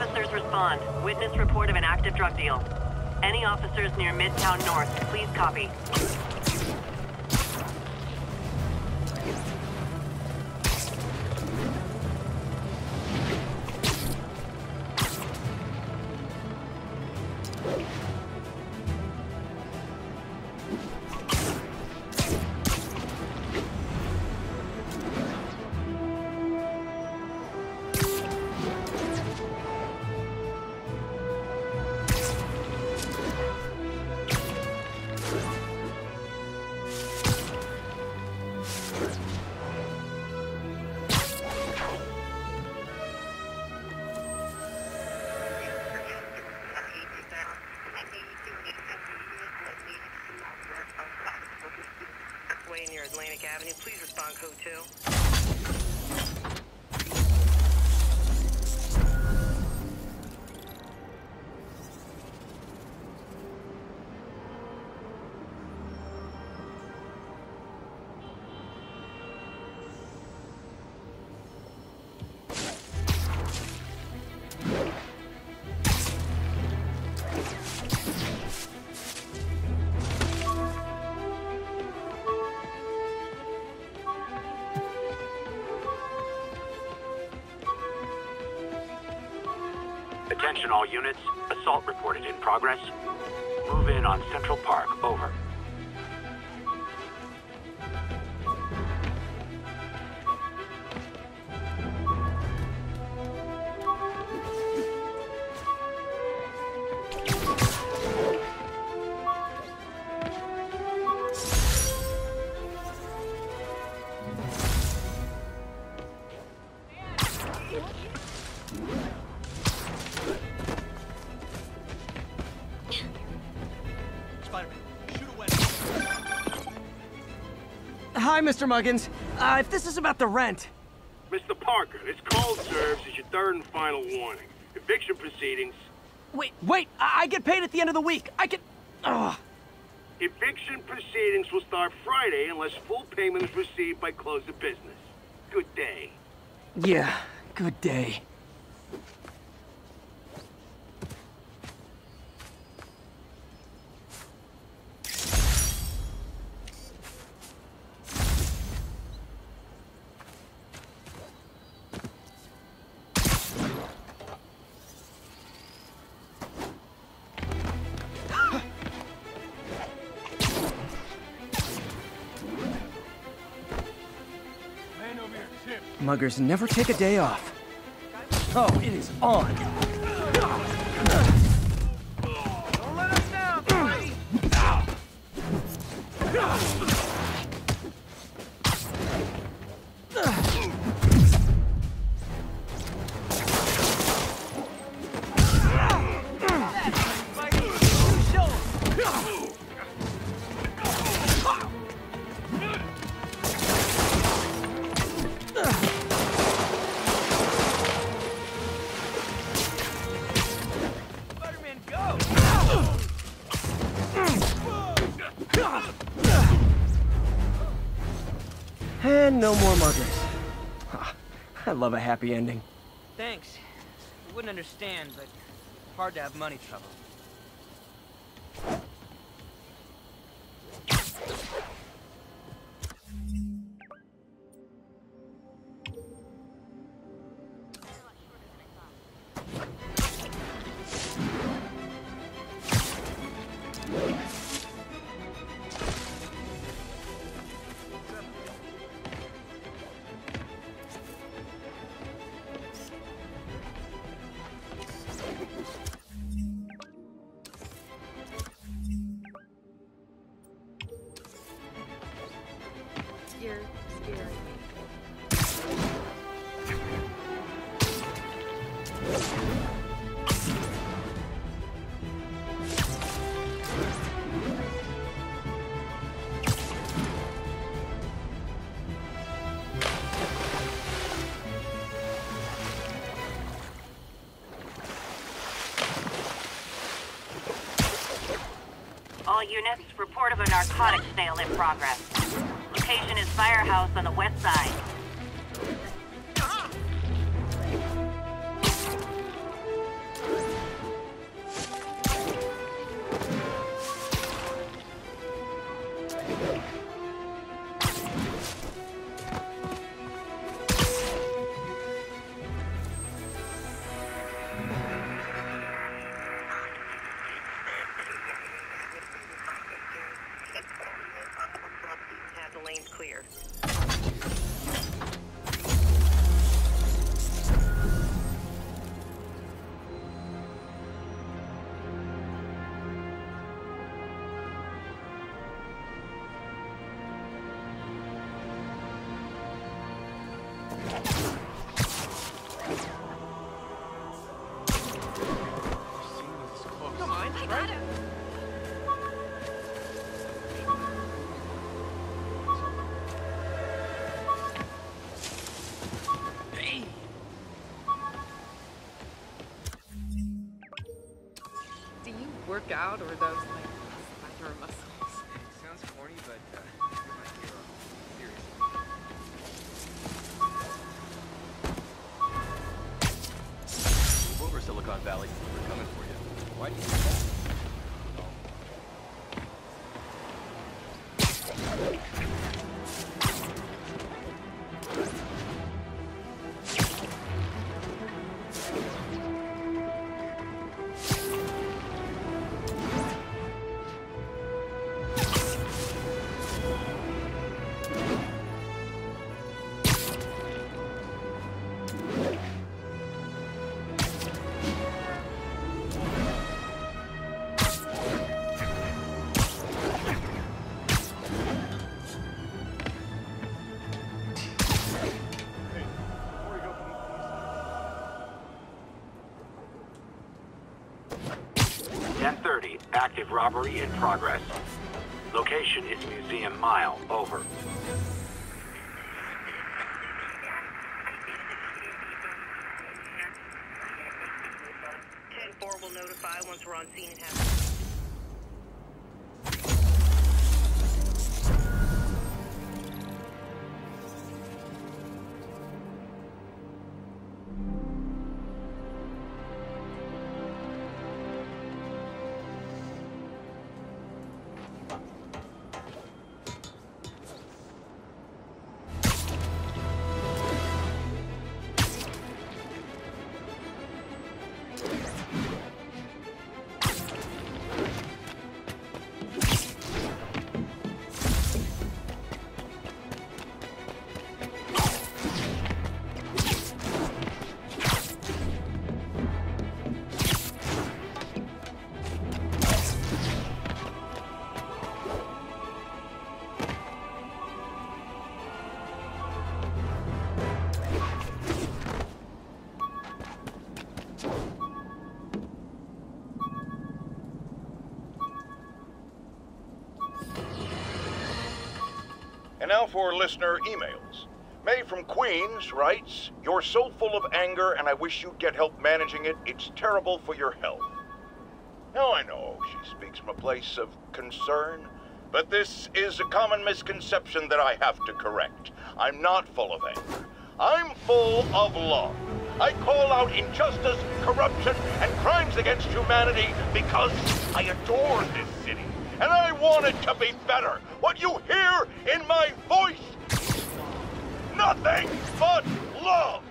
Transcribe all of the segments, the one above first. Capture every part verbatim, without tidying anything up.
officers respond. Witness report of an active drug deal. Any officers near Midtown North, please copy. Attention all units, assault reported in progress. Move in on Central Park, over. Hi, Mister Muggins. Uh, if this is about the rent... Mister Parker, this call serves as your third and final warning. Eviction proceedings... Wait, wait! I, I get paid at the end of the week! I can... Ugh. Eviction proceedings will start Friday unless full payment is received by close of business. Good day. Yeah, good day. Muggers never take a day off. Oh, it is on. Don't let us down, buddy. No more muggers. Huh. I love a happy ending. Thanks. I wouldn't understand, but hard to have money trouble. Units, report of a narcotics sale in progress. Location is firehouse on the west side. work out or those like micro muscles. Sounds corny, but uh, you're my hero. Seriously. Move over, Silicon Valley. We're coming for you. Why do you do that? ten thirty, active robbery in progress. Location is Museum Mile, over. ten four will notify once we're on scene and have... And now for listener emails. May from Queens writes, "You're so full of anger and I wish you'd get help managing it. It's terrible for your health." Now I know she speaks from a place of concern, but this is a common misconception that I have to correct. I'm not full of anger. I'm full of love. I call out injustice, corruption, and crimes against humanity because I adore this city. And I want it to be better. What you hear in my voice is nothing but love.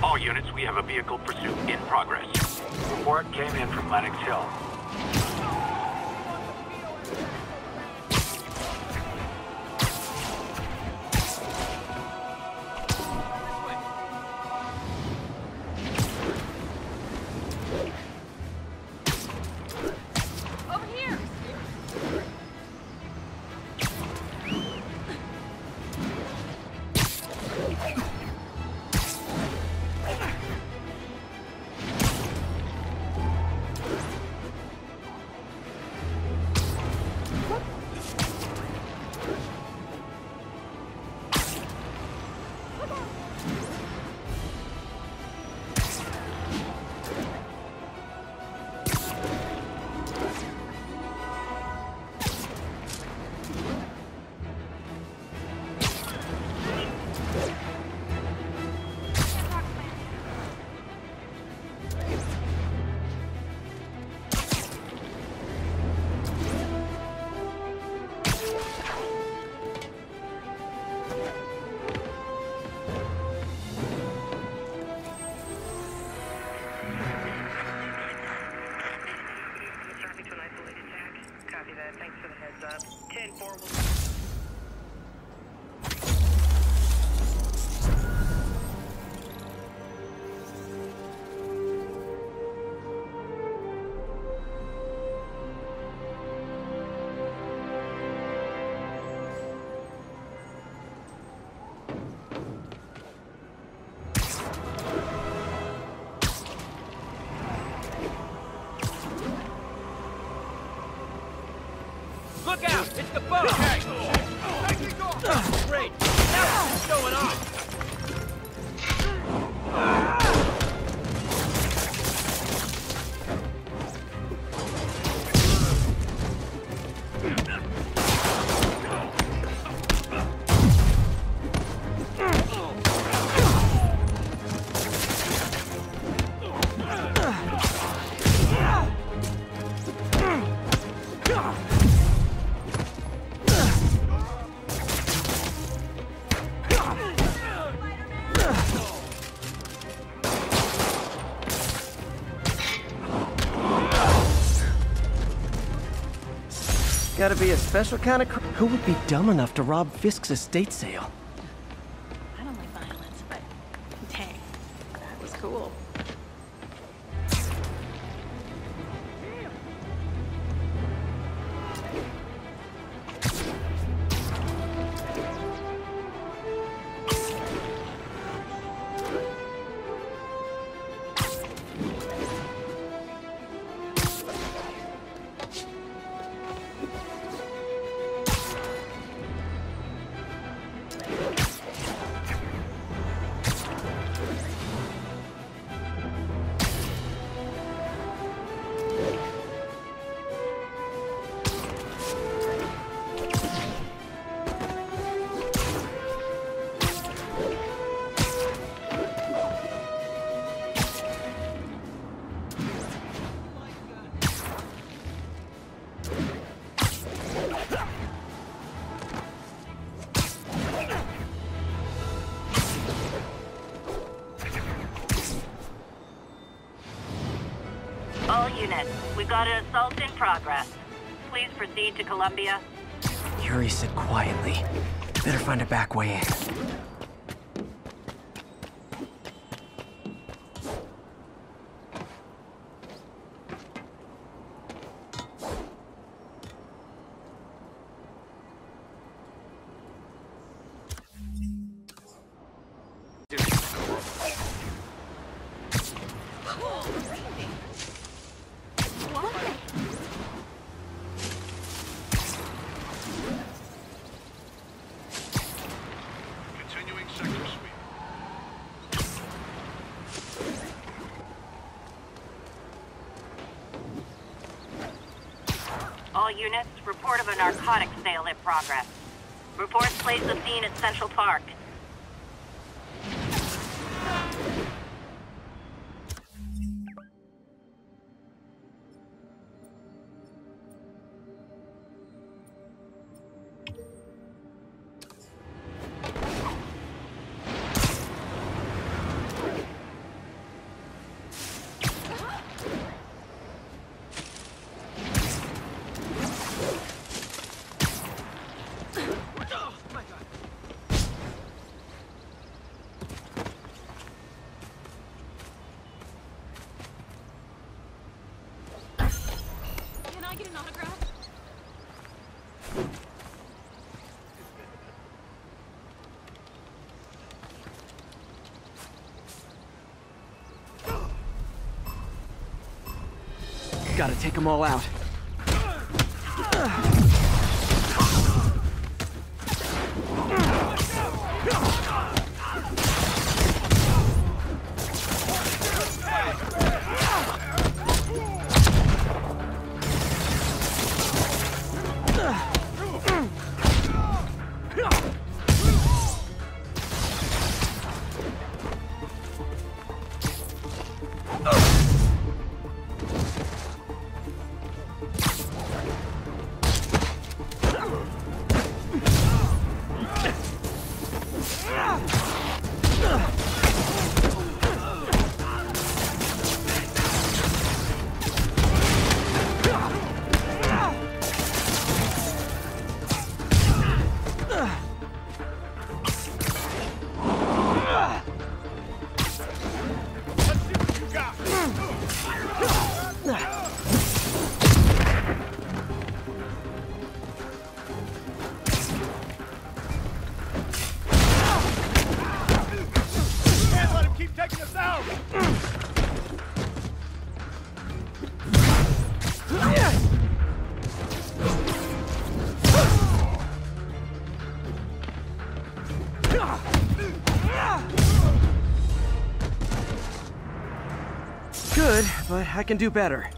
All units, we have a vehicle pursuit in progress. Report came in from Lennox Hill. Look out! It's the boat! Okay. Gotta be a special kind of cr- Who would be dumb enough to rob Fisk's estate sale? I don't like violence, but dang, that was cool. We've got an assault in progress. Please proceed to Columbia. Yuri said quietly. Better find a back way in. Units, report of a narcotics sale in progress. Reports place the scene at Central Park. Gotta take them all out. Good, but I can do better.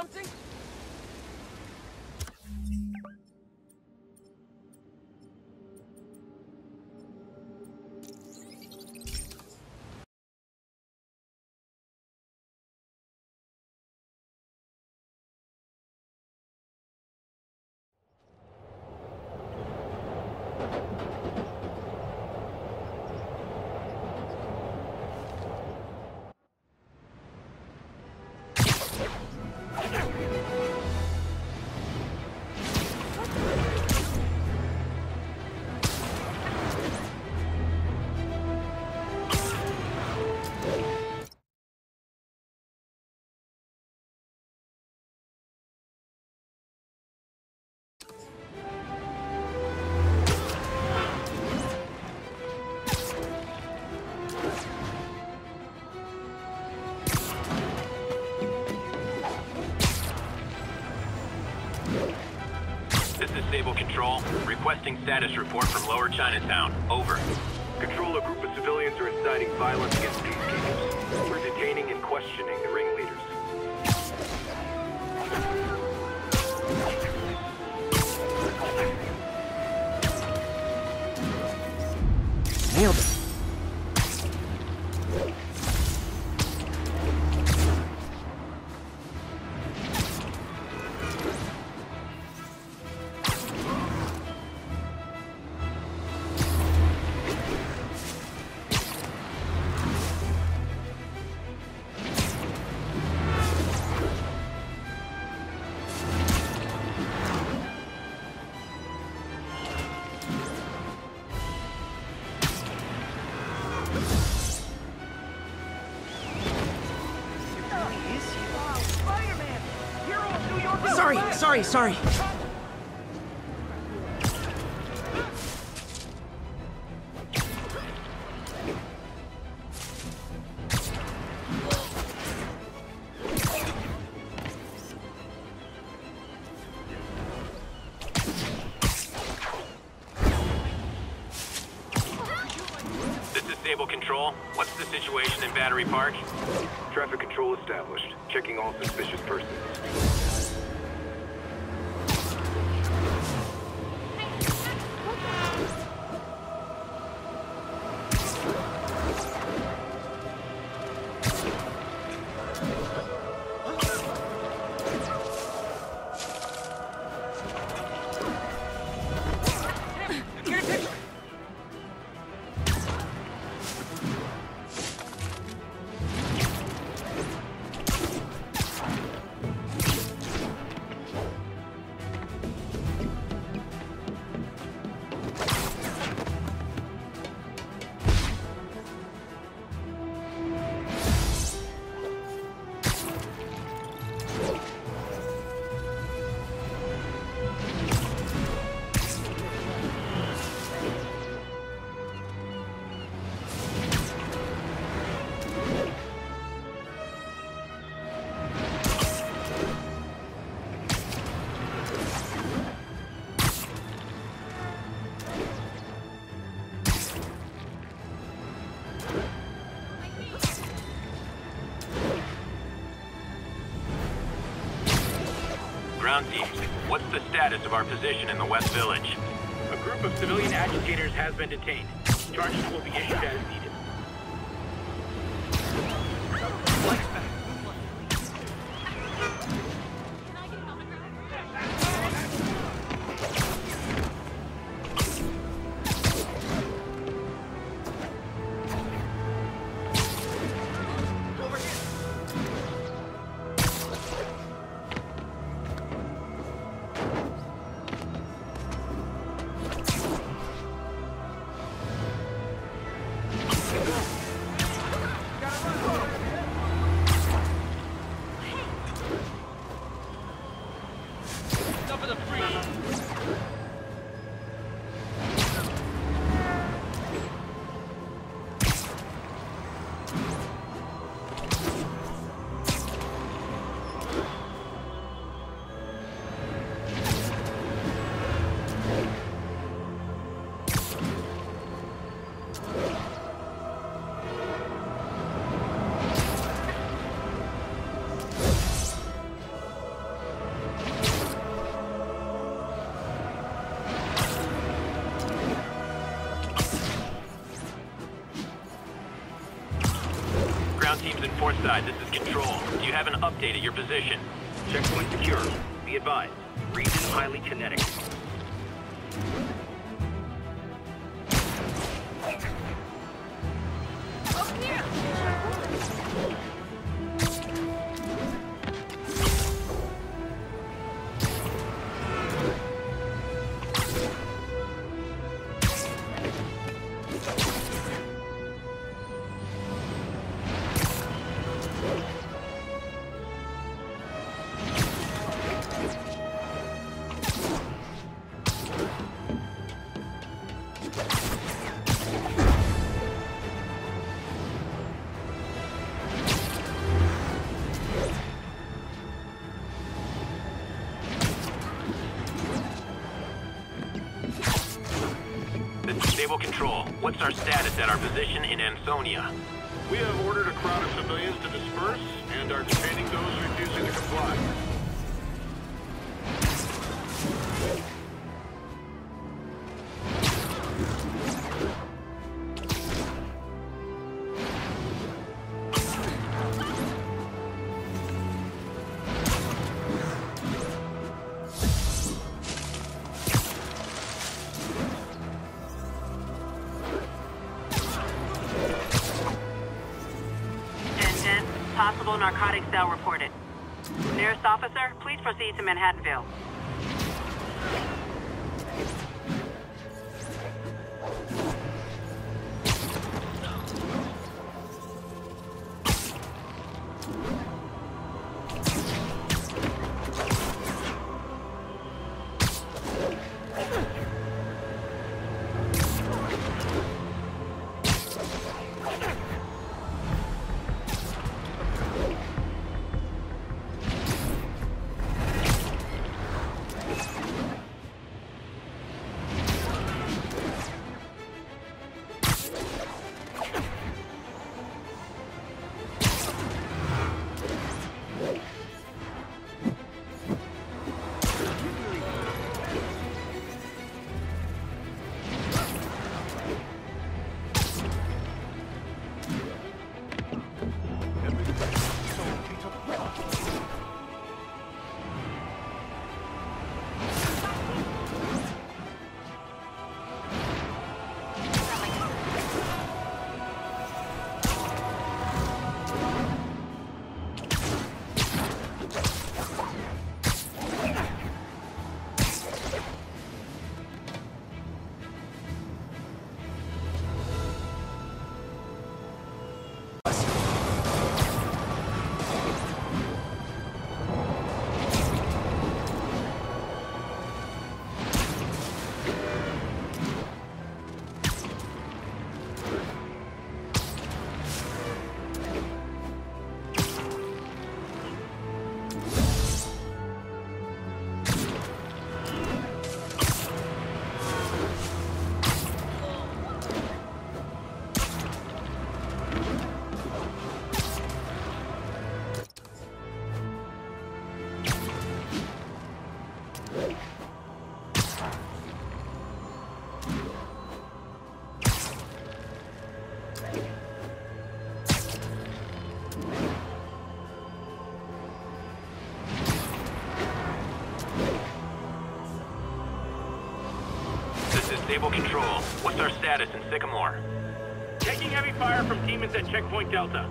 something? Control, requesting status report from Lower Chinatown. Over. Control, a group of civilians are inciting violence against peacekeepers. We're detaining and questioning the ringleaders. Nailed it. Sorry, sorry. This is Stable Control. What's the situation in Battery Park? Traffic control established. Checking all suspicious persons. What's the status of our position in the West Village? A group of civilian agitators has been detained. Charges will be issued as needed. teams in Port Side, this is Control. You haven't updated your position. Checkpoint secure. Be advised. Region highly kinetic. Control. What's our status at our position in Antonia? We have ordered a crowd of civilians to disperse and are detaining those refusing to comply. Possible narcotic cell reported. Nearest officer, please proceed to Manhattanville. Stable Control. What's our status in Sycamore? Taking heavy fire from demons at Checkpoint Delta.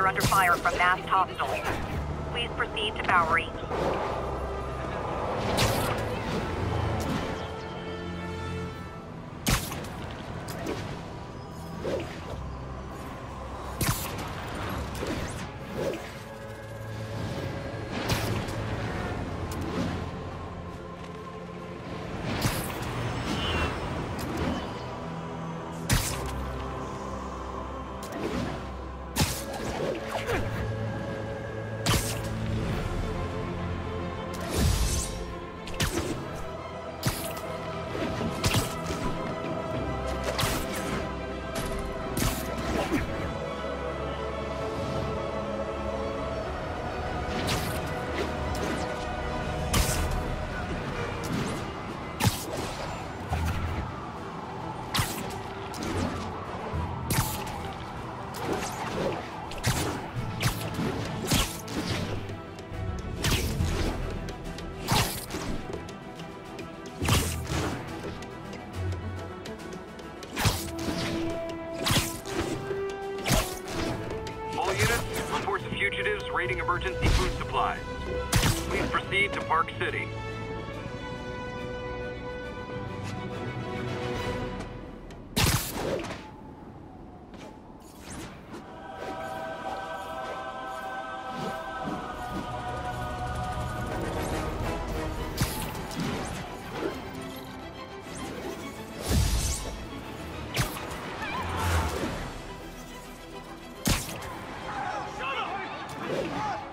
are under fire from masked hostiles. Please proceed to Bowery. Raiding emergency food supplies. Please proceed to Park City. Come on!